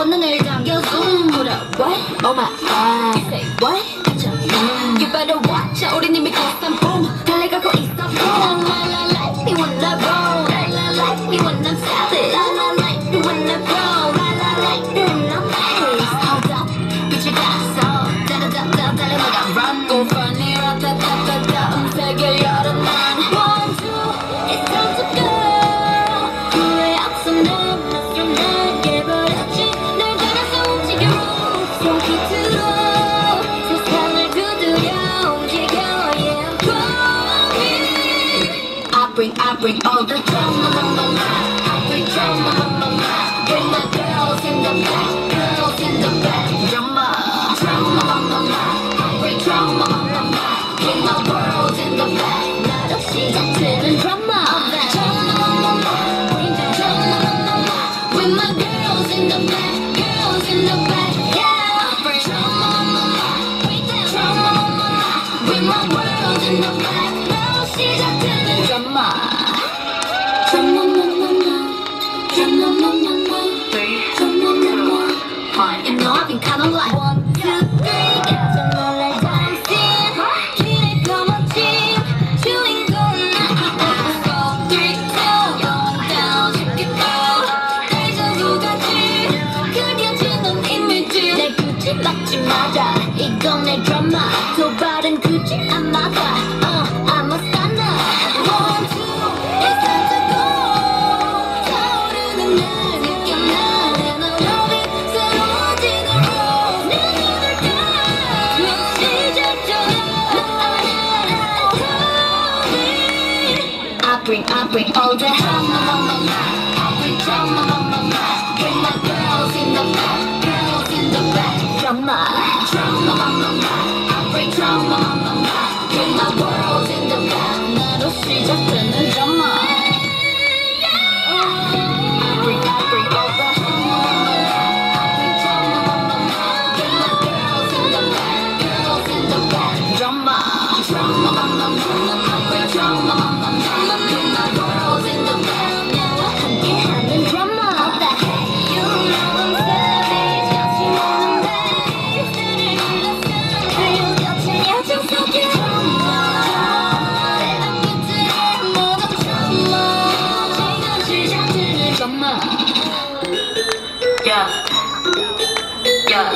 What? Oh my god. Say what? You better watch out. 우린 이미 custom boom. 달려가고 있어. La la like me when I roll. La la like me when I'm savage. La la like me when I roll. La la like me when I'm fast. Hold up, 빛을 가서 따라다다 달려가 run. Go funny, 따따따따 음색의 여름 난. 1, 2, it's time to go. 후회 없어 난 좀 나게 버렸지. 날 따라서 움직여. I bring all the drama, I bring drama, bring my girls in the back, drama, I bring drama, bring my world in the back. 나 역시 같은 drama, bring the drama, with my girls in the back, yeah. I bring drama, bring the drama, with my world in the back. 나 역시 같은 drama. You know I've been kinda like 1, 2, 3, get to know that I'm seeing. 길을 펴놓지 chewing gum. Go 3, 2, going down, check it out. 대자도 같이 그려진 넌 이미지. 내 굳이 맞지 마자. 이건 내 드라마. 도발은 굳이 안 맞아. I'm a stunner. 1, 2, it's time to go. 타오르는 날 느껴나. I bring all the drama, I bring drama, bring my girls in the back, drama, I bring drama, bring my world in the back. 나로 시작되는 drama. I bring all the drama, bring my girls in the back, drama, I bring drama. Yeah.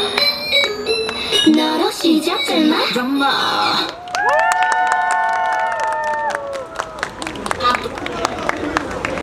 너로 시작된 drama.